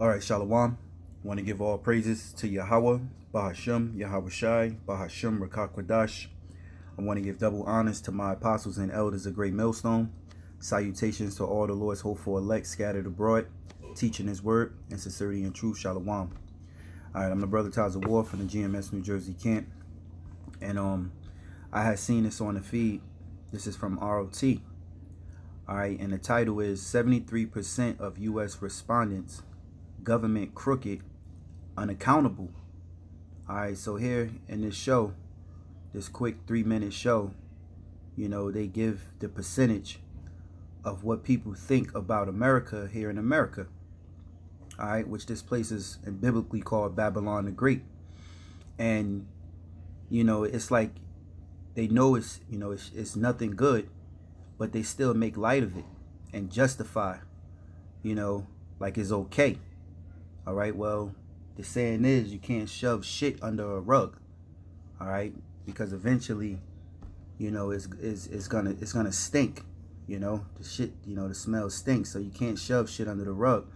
All right, Shalom. Want to give all praises to Yahawah, BaHaSham, Yahawashi, BaHaSham, Rawchaa Qadash. I want to give double honors to my apostles and elders of Great Millstone. Salutations to all the Lord's hopeful elect scattered abroad, teaching his word in sincerity and truth. Shalom. All right, I'm the brother Taza War from the GMS New Jersey camp. And I had seen this on the feed. This is from ROT. All right, and the title is 73% of U.S. respondents, government crooked, unaccountable. All right, so here in this show, this quick 3-minute show, you know, they give the percentage of what people think about America here in America. All right, which this place is biblically called Babylon the Great. And, you know, it's like they know it's, you know, it's nothing good, but they still make light of it and justify, you know, like it's okay. All right, well, the saying is you can't shove shit under a rug. All right, because eventually, you know, it's gonna stink. You know, the shit, you know, the smell stinks, so you can't shove shit under the rug.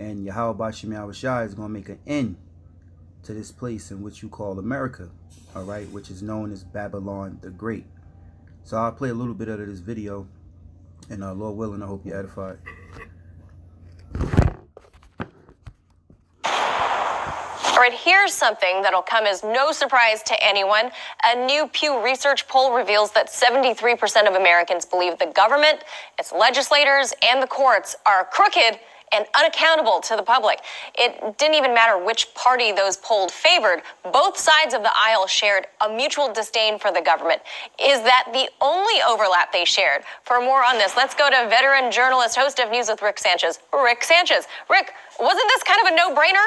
And Yahawashi is gonna make an end to this place in which you call America, all right, which is known as Babylon the Great. So I'll play a little bit out of this video, and Lord willing, I hope you're edified. All right, here's something that'll come as no surprise to anyone. A new Pew Research poll reveals that 73% of Americans believe the government, its legislators, and the courts are crooked and unaccountable to the public. It didn't even matter which party those polled favored. Both sides of the aisle shared a mutual disdain for the government. Is that the only overlap they shared? For more on this, let's go to veteran journalist, host of News with Rick Sanchez. Rick Sanchez. Rick, wasn't this kind of a no-brainer?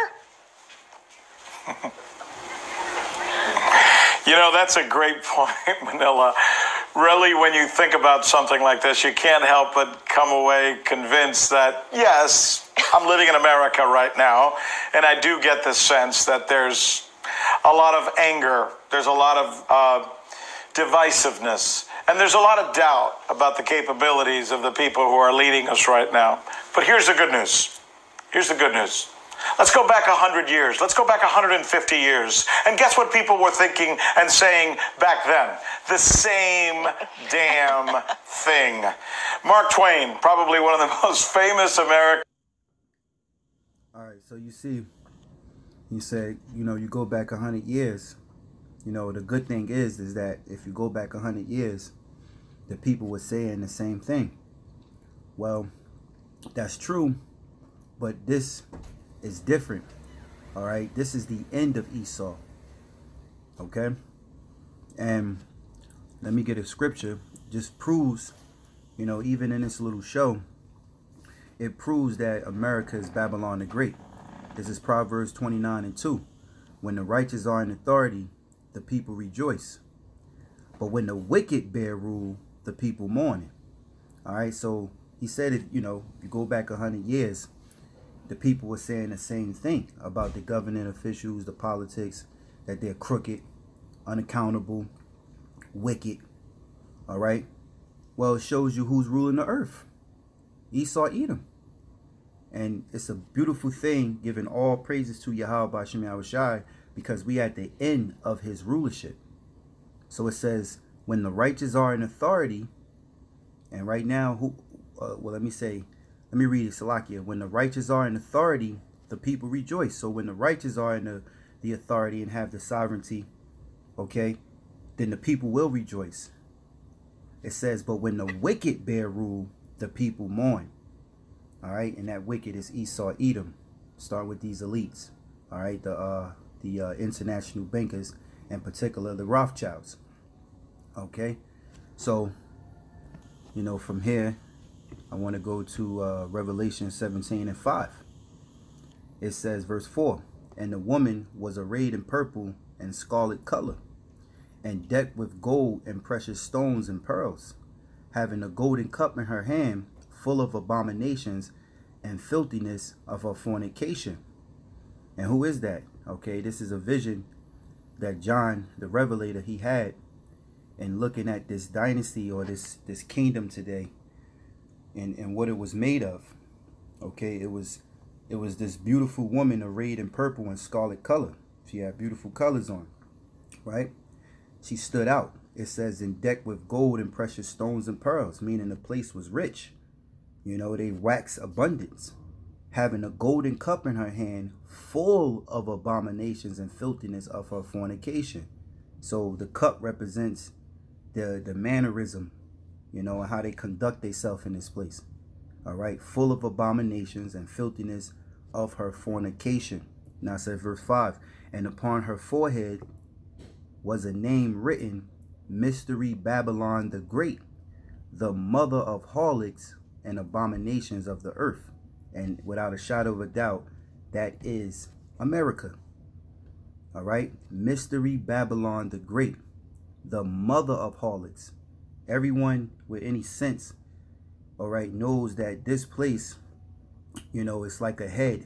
You know, that's a great point, Manila. Really, when you think about something like this, you can't help but come away convinced that, yes, I'm living in America right now, and I do get the sense that there's a lot of anger, there's a lot of divisiveness, and there's a lot of doubt about the capabilities of the people who are leading us right now. But here's the good news. Here's the good news. Let's go back 100 years. Let's go back 150 years. And guess what people were thinking and saying back then? The same damn thing. Mark Twain, probably one of the most famous American. All right, so you see, you say, you know, you go back 100 years. You know, the good thing is that if you go back 100 years, the people were saying the same thing. Well, that's true, but this is different. All right, this is the end of Esau. Okay, and let me get a scripture. Just proves, you know, even in this little show, it proves that America is Babylon the Great. This is Proverbs 29:2. When the righteous are in authority, the people rejoice, but when the wicked bear rule, the people mourn. All right, so he said, if you know, you go back 100 years, the people were saying the same thing about the governing officials, the politics, that they're crooked, unaccountable, wicked. All right. Well, it shows you who's ruling the earth. Esau, Edom. And it's a beautiful thing, giving all praises to Yahawashi, because we at the end of his rulership. So it says, when the righteous are in authority, and right now, who? Well, let me read it, Salakia. When the righteous are in authority, the people rejoice. So when the righteous are in the authority and have the sovereignty, okay, then the people will rejoice. It says, but when the wicked bear rule, the people mourn. All right, and that wicked is Esau, Edom. Start with these elites. All right, the international bankers, in particular the Rothschilds. Okay, so, you know, from here, I want to go to Revelation 17:5. It says, verse 4, and the woman was arrayed in purple and scarlet color, and decked with gold and precious stones and pearls, having a golden cup in her hand, full of abominations and filthiness of her fornication. And who is that? Okay, this is a vision that John the Revelator, he had, and looking at this dynasty, or this kingdom today, and what it was made of. Okay, it was It was this beautiful woman arrayed in purple and scarlet color. She had beautiful colors on, right? She stood out. It says, and decked with gold and precious stones and pearls, meaning the place was rich. You know, they waxed abundance, having a golden cup in her hand full of abominations and filthiness of her fornication. So the cup represents the mannerism, you know, and how they conduct themselves in this place. All right, full of abominations and filthiness of her fornication. Now it says verse 5, and upon her forehead was a name written, Mystery Babylon the Great, the mother of harlots and abominations of the earth. And without a shadow of a doubt, that is America. All right, Mystery Babylon the Great, the mother of harlots. Everyone with any sense, all right, knows that this place, you know, it's like a head.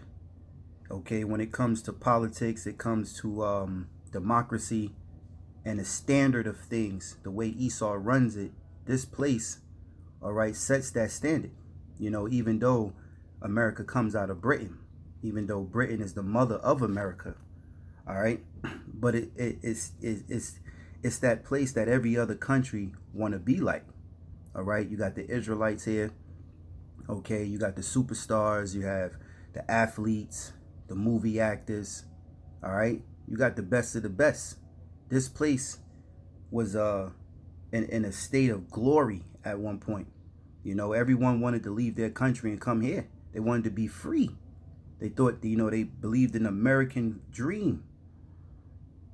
Okay, when it comes to politics, it comes to democracy and the standard of things, the way Esau runs it, this place, all right, sets that standard. You know, even though America comes out of Britain, even though Britain is the mother of America, all right, but it's that place that every other country want to be like. All right, you got the Israelites here. Okay, you got the superstars, you have the athletes, the movie actors. All right, you got the best of the best. This place was in a state of glory at one point. You know, everyone wanted to leave their country and come here. They wanted to be free. They thought, you know, they believed in the American dream.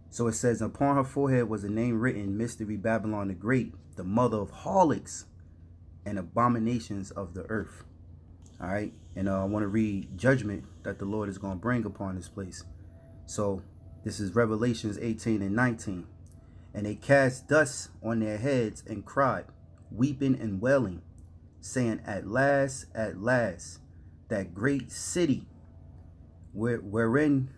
So it says, upon her forehead was a name written, Mystery Babylon the Great, the mother of harlots and abominations of the earth. All right. And I want to read judgment that the Lord is going to bring upon this place. So this is Revelations 18 and 19. And they cast dust on their heads and cried, weeping and wailing, saying, at last, that great city wherein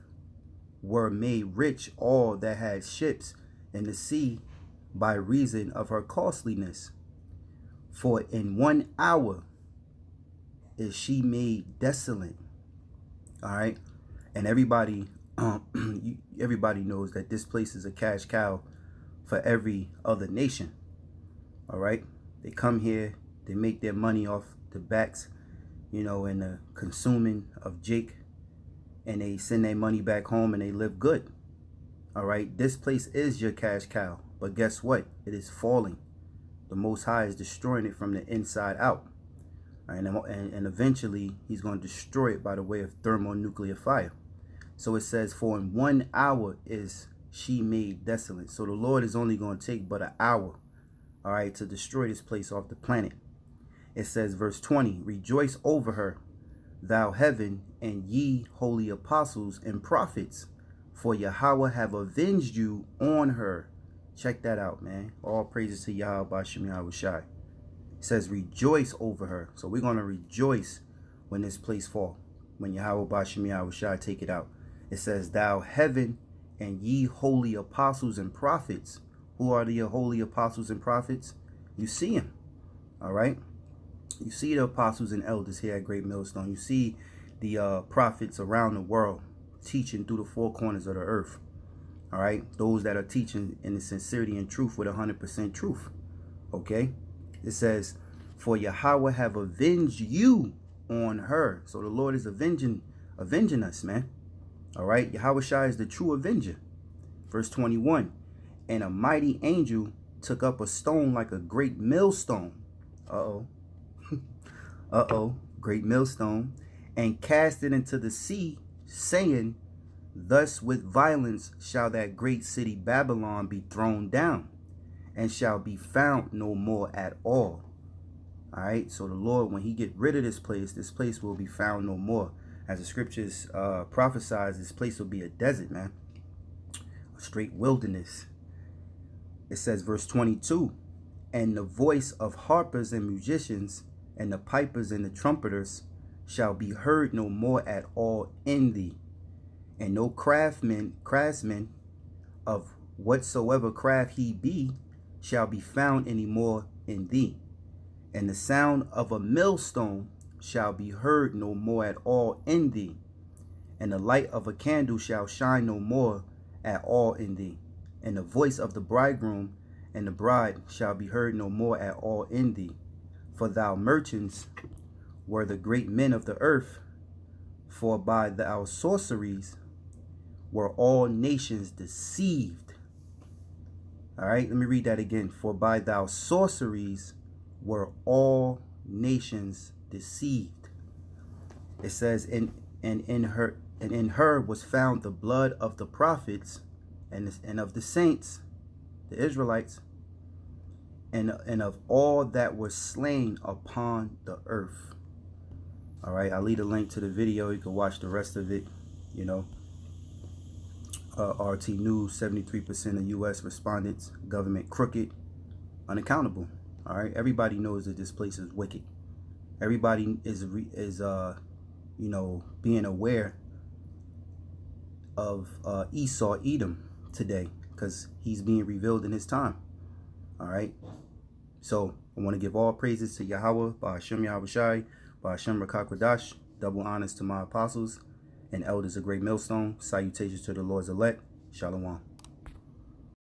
were made rich all that had ships in the sea by reason of her costliness. For in 1 hour is she made desolate. All right. And everybody, everybody knows that this place is a cash cow for every other nation. All right. They come here. They make their money off the backs, you know, and the consuming of Jake. And they send their money back home and they live good. All right. This place is your cash cow. But guess what? It is falling. The Most High is destroying it from the inside out. And eventually, he's going to destroy it by the way of thermonuclear fire. So it says, for in 1 hour is she made desolate. So the Lord is only going to take but an hour, all right, to destroy this place off the planet. It says, verse 20, rejoice over her, thou heaven, and ye holy apostles and prophets, for Yahawah have avenged you on her. Check that out, man. All praises to Yahawashi, Yahawashi. It says rejoice over her. So we're going to rejoice when this place fall, when Yahawashi, Yahawashi take it out. It says, thou heaven and ye holy apostles and prophets. Who are the holy apostles and prophets? You see them. All right. You see the apostles and elders here at Great Millstone. You see the prophets around the world teaching through the four corners of the earth. All right, those that are teaching in the sincerity and truth with 100% truth. Okay, it says, for Yahawah have avenged you on her. So the Lord is avenging us, man. All right, Yahawashi is the true avenger. Verse 21, and a mighty angel took up a stone like a great millstone. Uh-oh. Uh-oh, great millstone, and cast it into the sea, saying, thus with violence shall that great city Babylon be thrown down, and shall be found no more at all. All right. So the Lord, when he get rid of this place will be found no more. As the scriptures prophesies, this place will be a desert, man. A straight wilderness. It says, verse 22, and the voice of harpers and musicians and the pipers and the trumpeters shall be heard no more at all in thee. And no craftsman of whatsoever craft he be shall be found any more in thee. And the sound of a millstone shall be heard no more at all in thee, and the light of a candle shall shine no more at all in thee, and the voice of the bridegroom and the bride shall be heard no more at all in thee. For thou merchants were the great men of the earth, for by thy sorceries were all nations deceived. All right, let me read that again. For by thy sorceries were all nations deceived. It says, and in her was found the blood of the prophets and of the saints, the Israelites, and of all that were slain upon the earth. All right, I'll leave a link to the video. You can watch the rest of it, you know. RT News, 73% of U.S. respondents, government crooked, unaccountable. All right, everybody knows that this place is wicked. Everybody is you know, being aware of Esau, Edom today, because he's being revealed in his time. All right, so I want to give all praises to Yahawah, BaHaSham, Yahawashi, BaHaSham, Rawchaa Qadash. Double honors to my apostles and elders of Great Millstone. Salutations to the Lord's elect. Shalom.